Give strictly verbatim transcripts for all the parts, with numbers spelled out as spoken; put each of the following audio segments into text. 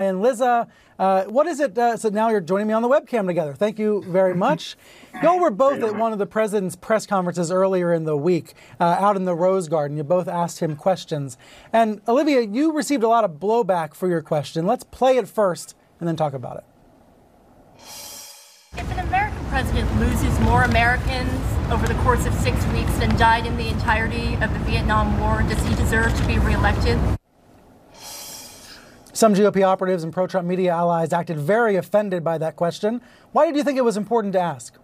And Liza, uh, what is it? Uh, so now you're joining me on the webcam together. Thank you very much. Y'all were both at one of the president's press conferences earlier in the week, uh, out in the Rose Garden. You both asked him questions. And Olivia, you received a lot of blowback for your question. Let's play it first and then talk about it. If an American president loses more Americans over the course of six weeks than died in the entirety of the Vietnam War, does he deserve to be reelected? Some G O P operatives and pro-Trump media allies acted very offended by that question. Why did you think it was important to ask?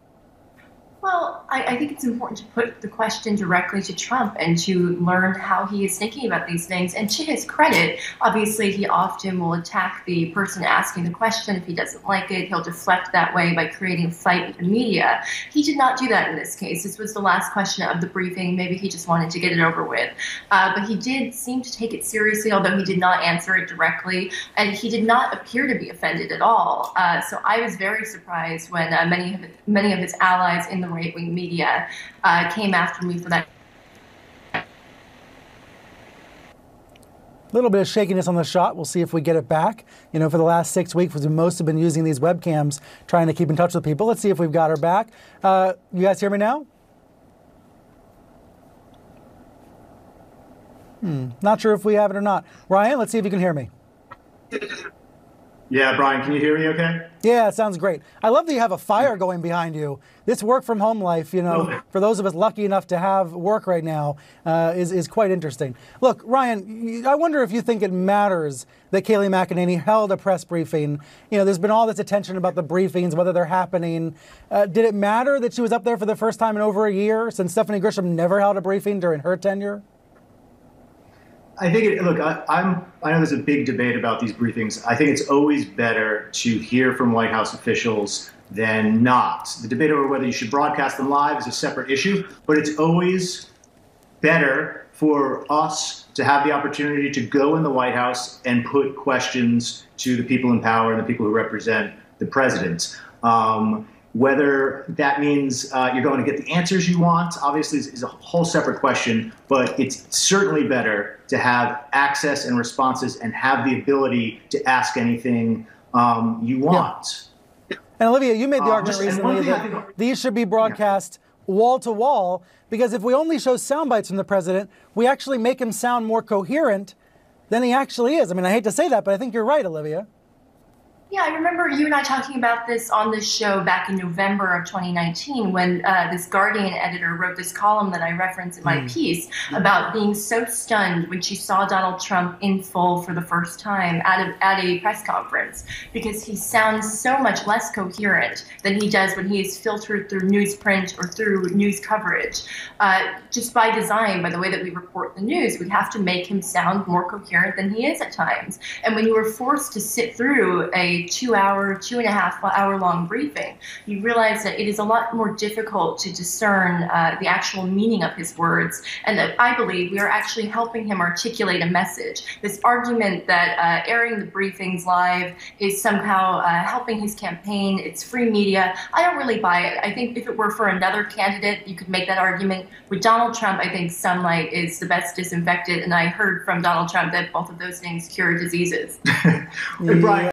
Well, I, I think it's important to put the question directly to Trump and to learn how he is thinking about these things. And to his credit, obviously, he often will attack the person asking the question. If he doesn't like it, he'll deflect that way by creating a fight with the media. He did not do that in this case. This was the last question of the briefing. Maybe he just wanted to get it over with. Uh, but he did seem to take it seriously, although he did not answer it directly. And he did not appear to be offended at all. Uh, so I was very surprised when uh, many, of, many of his allies in the right-wing media uh, came after me for that. Little bit of shakiness on the shot. We'll see if we get it back. You know, for the last six weeks, we most have been using these webcams, trying to keep in touch with people. Let's see if we've got her back. Uh, you guys hear me now? Hmm. Not sure if we have it or not. Ryan, let's see if you can hear me. Yeah, Brian, can you hear me okay? Yeah, it sounds great. I love that you have a fire going behind you. This work-from-home life, you know, for those of us lucky enough to have work right now, uh, is, is quite interesting. Look, Ryan, I wonder if you think it matters that Kayleigh McEnany held a press briefing. You know, there's been all this attention about the briefings, whether they're happening. Uh, did it matter that she was up there for the first time in over a year, since Stephanie Grisham never held a briefing during her tenure? I think, it, look, I, I'm, I know there's a big debate about these briefings. I think it's always better to hear from White House officials than not. The debate over whether you should broadcast them live is a separate issue, but it's always better for us to have the opportunity to go in the White House and put questions to the people in power and the people who represent the president. Um, Whether that means uh, you're going to get the answers you want, obviously, is, is a whole separate question, but it's certainly better to have access and responses and have the ability to ask anything um, you want. Yeah. And Olivia, you made the um, argument recently that I, these should be broadcast yeah. wall to wall, because if we only show sound bites from the president, we actually make him sound more coherent than he actually is. I mean, I hate to say that, but I think you're right, Olivia. Yeah, I remember you and I talking about this on this show back in November of twenty nineteen when uh, this Guardian editor wrote this column that I referenced in my mm. piece about being so stunned when she saw Donald Trump in full for the first time at a, at a press conference, because he sounds so much less coherent than he does when he is filtered through newsprint or through news coverage. Uh, just by design, by the way that we report the news, we have to make him sound more coherent than he is at times. And when you were forced to sit through a two-hour, two-and-a-half-hour-long briefing, you realize that it is a lot more difficult to discern uh, the actual meaning of his words, and that I believe we are actually helping him articulate a message. This argument that uh, airing the briefings live is somehow uh, helping his campaign, it's free media, I don't really buy it. I think if it were for another candidate, you could make that argument. With Donald Trump, I think sunlight is the best disinfectant, and I heard from Donald Trump that both of those things cure diseases. Brian.